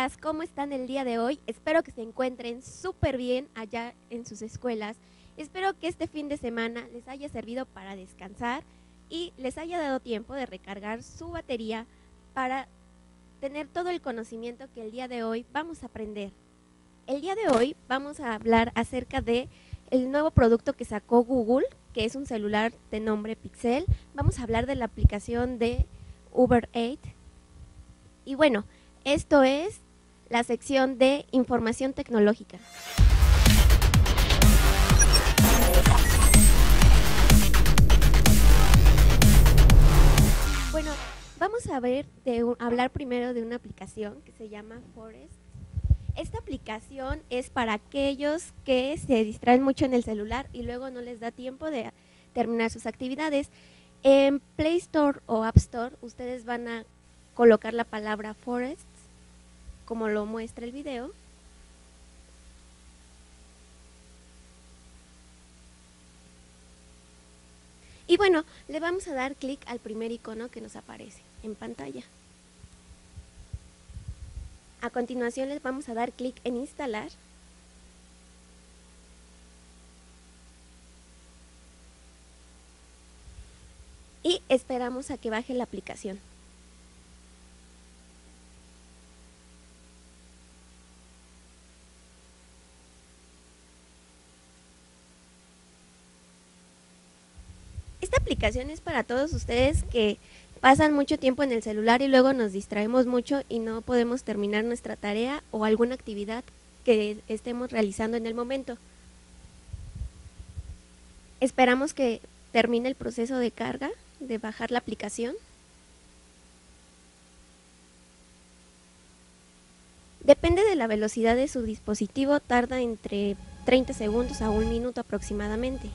días, ¿cómo están el día de hoy? Espero que se encuentren súper bien allá en sus escuelas. Espero que este fin de semana les haya servido para descansar y les haya dado tiempo de recargar su batería para tener todo el conocimiento que el día de hoy vamos a aprender. El día de hoy vamos a hablar acerca de el nuevo producto que sacó Google, que es un celular de nombre Pixel. Vamos a hablar de la aplicación de Uber Eats. Y bueno, esto es la sección de información tecnológica. Bueno, vamos a hablar primero de una aplicación que se llama Forest. Esta aplicación es para aquellos que se distraen mucho en el celular y luego no les da tiempo de terminar sus actividades. En Play Store o App Store ustedes van a colocar la palabra Forest, como lo muestra el video. Y bueno, le vamos a dar clic al primer icono que nos aparece en pantalla. A continuación les vamos a dar clic en instalar. Y esperamos a que baje la aplicación. Esta aplicación es para todos ustedes que pasan mucho tiempo en el celular y luego nos distraemos mucho y no podemos terminar nuestra tarea o alguna actividad que estemos realizando en el momento. Esperamos que termine el proceso de carga, de bajar la aplicación. Depende de la velocidad de su dispositivo, tarda entre 30 segundos a 1 minuto aproximadamente.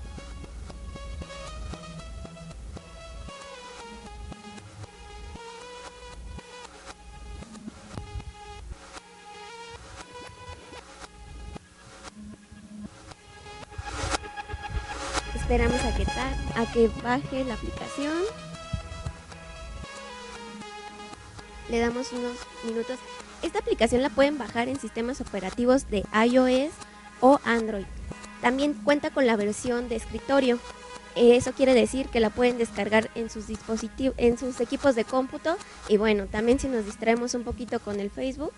Esperamos a que baje la aplicación. Le damos unos minutos. Esta aplicación la pueden bajar en sistemas operativos de iOS o Android. También cuenta con la versión de escritorio. Eso quiere decir que la pueden descargar en sus dispositivos, en sus equipos de cómputo. Y bueno, también si nos distraemos un poquito con el Facebook,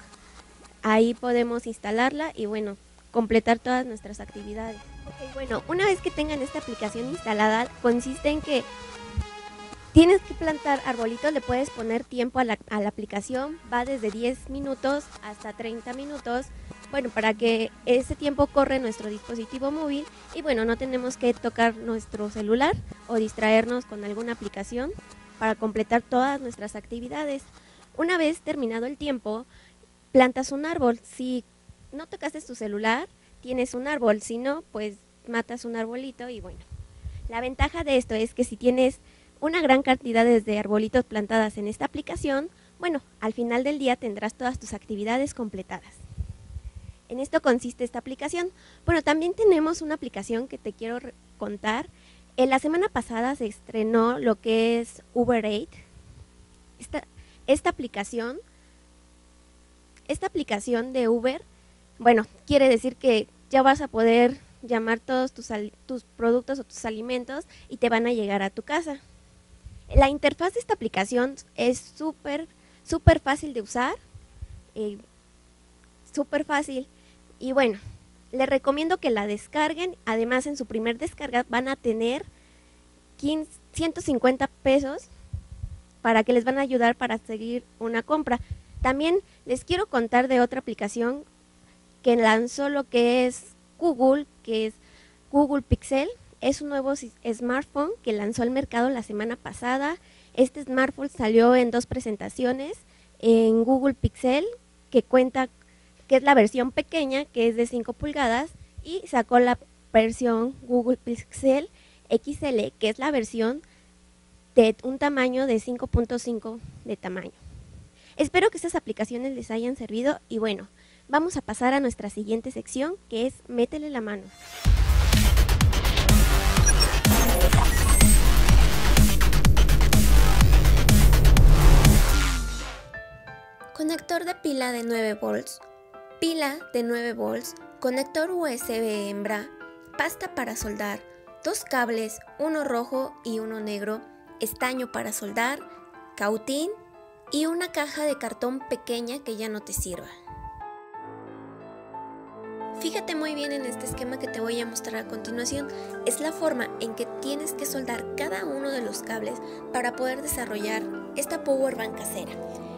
ahí podemos instalarla y bueno, completar todas nuestras actividades. Okay, bueno, una vez que tengan esta aplicación instalada, consiste en que tienes que plantar arbolitos, le puedes poner tiempo a la aplicación, va desde 10 minutos hasta 30 minutos, bueno, para que ese tiempo corre nuestro dispositivo móvil y bueno, no tenemos que tocar nuestro celular o distraernos con alguna aplicación para completar todas nuestras actividades. Una vez terminado el tiempo, plantas un árbol. Si no tocaste tu celular, tienes un árbol, si no, pues matas un arbolito y bueno. La ventaja de esto es que si tienes una gran cantidad de arbolitos plantadas en esta aplicación, bueno, al final del día tendrás todas tus actividades completadas. En esto consiste esta aplicación. Bueno, también tenemos una aplicación que te quiero contar. La semana pasada se estrenó lo que es Uber Eats. Esta aplicación de Uber, bueno, quiere decir que ya vas a poder llamar todos tus productos o tus alimentos y te van a llegar a tu casa. La interfaz de esta aplicación es súper fácil de usar, súper fácil. Y bueno, les recomiendo que la descarguen. Además, en su primer descarga van a tener 150 pesos para que les van a ayudar para seguir una compra. También les quiero contar de otra aplicación que lanzó lo que es Google Pixel. Es un nuevo smartphone que lanzó al mercado la semana pasada. Este smartphone salió en 2 presentaciones, en Google Pixel, que es la versión pequeña, que es de 5 pulgadas, y sacó la versión Google Pixel XL, que es la versión de un tamaño de 5.5 de tamaño. Espero que estas aplicaciones les hayan servido y bueno, vamos a pasar a nuestra siguiente sección, que es Métele la mano. Conector de pila de 9 volts, pila de 9 volts, conector USB hembra, pasta para soldar, dos cables, uno rojo y uno negro, estaño para soldar, cautín y una caja de cartón pequeña que ya no te sirva. Fíjate muy bien en este esquema que te voy a mostrar a continuación. Es la forma en que tienes que soldar cada uno de los cables para poder desarrollar esta power bank casera.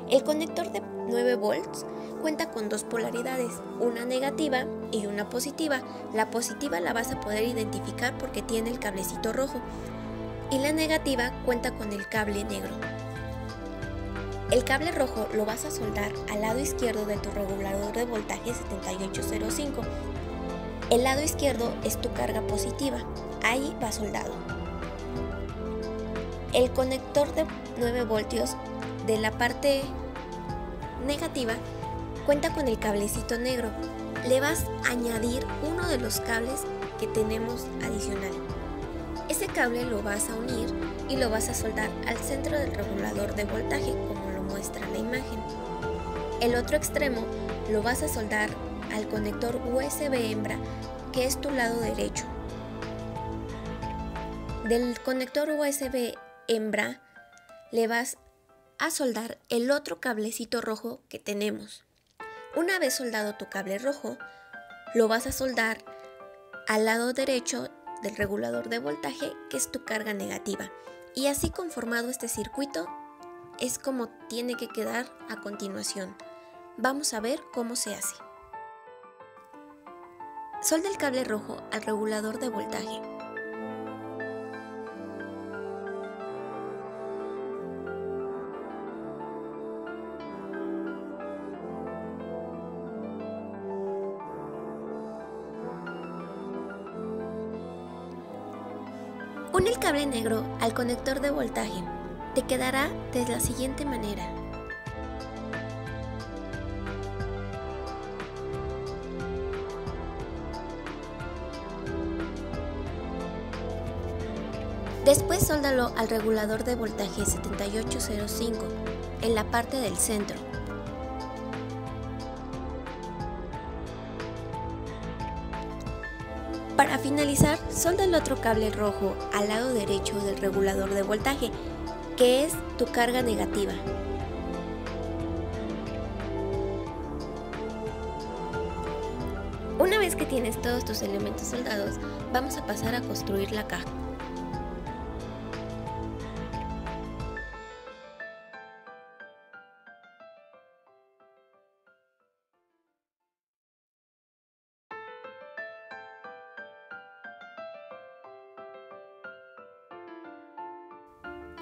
El conector de 9 volts cuenta con dos polaridades, una negativa y una positiva. La positiva la vas a poder identificar porque tiene el cablecito rojo y la negativa cuenta con el cable negro. El cable rojo lo vas a soldar al lado izquierdo de tu regulador de voltaje 7805. El lado izquierdo es tu carga positiva, ahí va soldado. El conector de 9 voltios de la parte negativa cuenta con el cablecito negro. Le vas a añadir uno de los cables que tenemos adicional. Ese cable lo vas a unir y lo vas a soldar al centro del regulador de voltaje, como lo muestra la imagen. El otro extremo lo vas a soldar al conector USB hembra, que es tu lado derecho. Del conector USB hembra le vas a soldar el otro cablecito rojo que tenemos. Una vez soldado tu cable rojo, lo vas a soldar al lado derecho del regulador de voltaje, que es tu carga negativa. Y así, conformado este circuito, es como tiene que quedar a continuación. Vamos a ver cómo se hace. Solda el cable rojo al regulador de voltaje. Pon el cable negro al conector de voltaje, te quedará de la siguiente manera. Después sóldalo al regulador de voltaje 7805 en la parte del centro. Para finalizar, solda el otro cable rojo al lado derecho del regulador de voltaje, que es tu carga negativa. Una vez que tienes todos tus elementos soldados, vamos a pasar a construir la caja.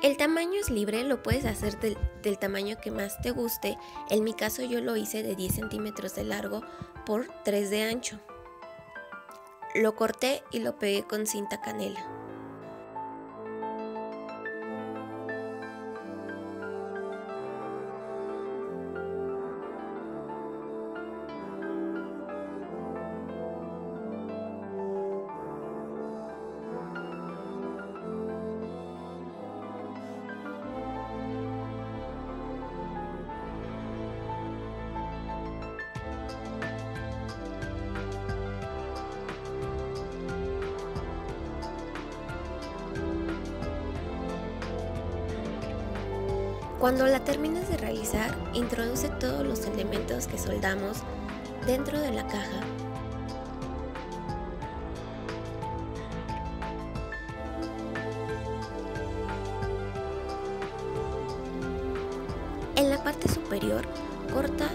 El tamaño es libre, lo puedes hacer del tamaño que más te guste. En mi caso yo lo hice de 10 centímetros de largo por 3 de ancho. Lo corté y lo pegué con cinta canela. Cuando la termines de realizar, introduce todos los elementos que soldamos dentro de la caja. En la parte superior, corta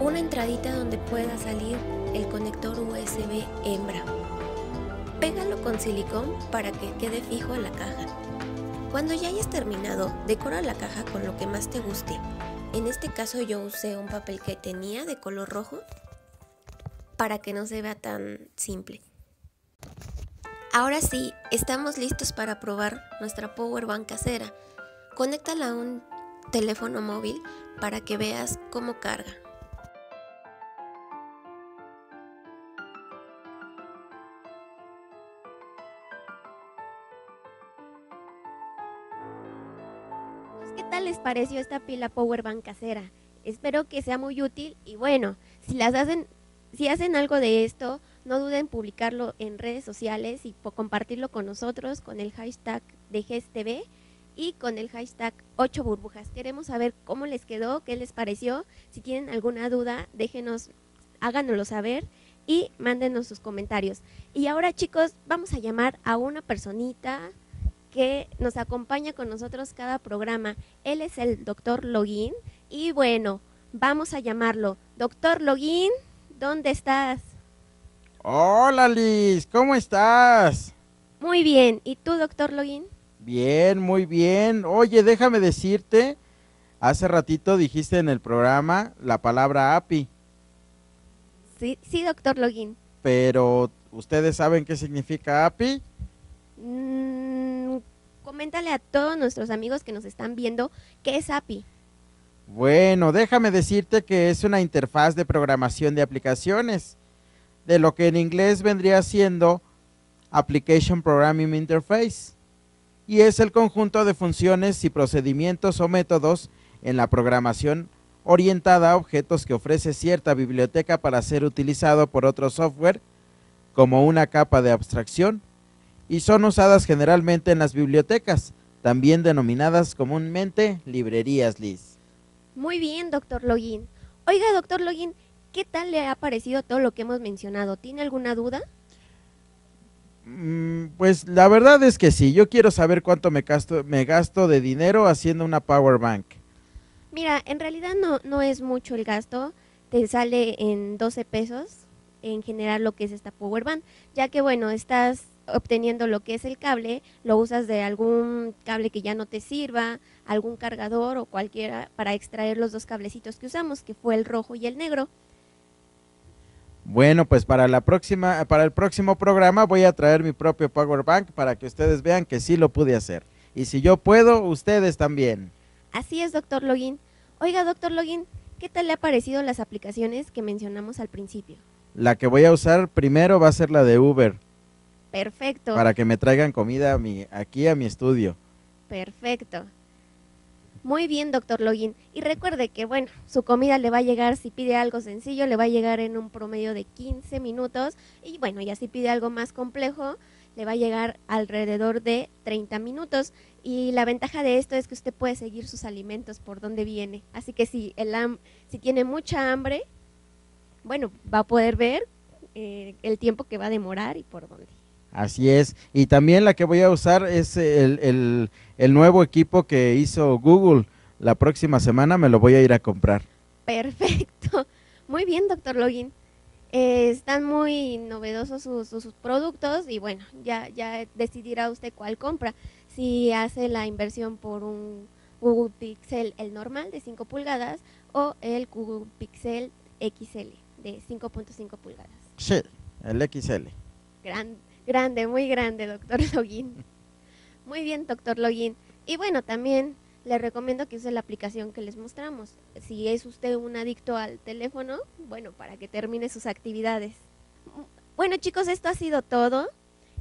una entradita donde pueda salir el conector USB hembra. Pégalo con silicón para que quede fijo en la caja. Cuando ya hayas terminado, decora la caja con lo que más te guste. En este caso yo usé un papel que tenía de color rojo para que no se vea tan simple. Ahora sí, estamos listos para probar nuestra power bank casera. Conéctala a un teléfono móvil para que veas cómo carga. ¿Qué tal les pareció esta pila power bank casera? Espero que sea muy útil y bueno, si hacen algo de esto, no duden en publicarlo en redes sociales y compartirlo con nosotros con el hashtag de GSTV y con el hashtag 8burbujas. Queremos saber cómo les quedó, qué les pareció. Si tienen alguna duda, déjenos, háganoslo saber y mándenos sus comentarios. Y ahora, chicos, vamos a llamar a una personita que nos acompaña con nosotros cada programa. Él es el doctor Login y bueno, vamos a llamarlo. Doctor Login, ¿dónde estás? Hola Liz, ¿cómo estás? Muy bien, ¿y tú, doctor Login? Bien, muy bien. Oye, déjame decirte, hace ratito dijiste en el programa la palabra API. Sí, sí, doctor Login. Pero, ¿ustedes saben qué significa API? Coméntale a todos nuestros amigos que nos están viendo qué es API. Bueno, déjame decirte que es una interfaz de programación de aplicaciones, de lo que en inglés vendría siendo Application Programming Interface, y es el conjunto de funciones y procedimientos o métodos en la programación orientada a objetos que ofrece cierta biblioteca para ser utilizado por otro software como una capa de abstracción, y son usadas generalmente en las bibliotecas, también denominadas comúnmente librerías, Liz. Muy bien, doctor Login. Oiga, doctor Login, ¿qué tal le ha parecido todo lo que hemos mencionado? ¿Tiene alguna duda? Pues la verdad es que sí. Yo quiero saber cuánto me gasto de dinero haciendo una power bank. Mira, en realidad no es mucho el gasto. Te sale en 12 pesos en general lo que es esta power bank, ya que bueno, estás obteniendo lo que es el cable, lo usas de algún cable que ya no te sirva, algún cargador o cualquiera para extraer los dos cablecitos que usamos, que fue el rojo y el negro. Bueno, pues para el próximo programa voy a traer mi propio power bank para que ustedes vean que sí lo pude hacer. Y si yo puedo, ustedes también. Así es, doctor Login. Oiga, doctor Login, ¿qué tal le han parecido las aplicaciones que mencionamos al principio? La que voy a usar primero va a ser la de Uber. Perfecto. Para que me traigan comida aquí a mi estudio. Perfecto. Muy bien, doctor Login. Y recuerde que, bueno, su comida le va a llegar, si pide algo sencillo, le va a llegar en un promedio de 15 minutos. Y bueno, ya si pide algo más complejo, le va a llegar alrededor de 30 minutos. Y la ventaja de esto es que usted puede seguir sus alimentos por donde viene. Así que si tiene mucha hambre, bueno, va a poder ver el tiempo que va a demorar y por dónde. Así es, y también la que voy a usar es el nuevo equipo que hizo Google. La próxima semana me lo voy a ir a comprar. Perfecto, muy bien, doctor Login. Están muy novedosos sus productos y bueno, ya decidirá usted cuál compra. Si hace la inversión por un Google Pixel, el normal de 5 pulgadas o el Google Pixel XL de 5.5 pulgadas. Sí, el XL. Grande, muy grande, doctor Login. Muy bien, doctor Login. Y bueno, también le recomiendo que use la aplicación que les mostramos. Si es usted un adicto al teléfono, bueno, para que termine sus actividades. Bueno, chicos, esto ha sido todo.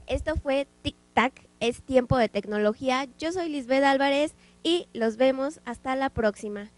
Esto fue Tic Tac, es tiempo de tecnología. Yo soy Lisbeth Álvarez y los vemos hasta la próxima.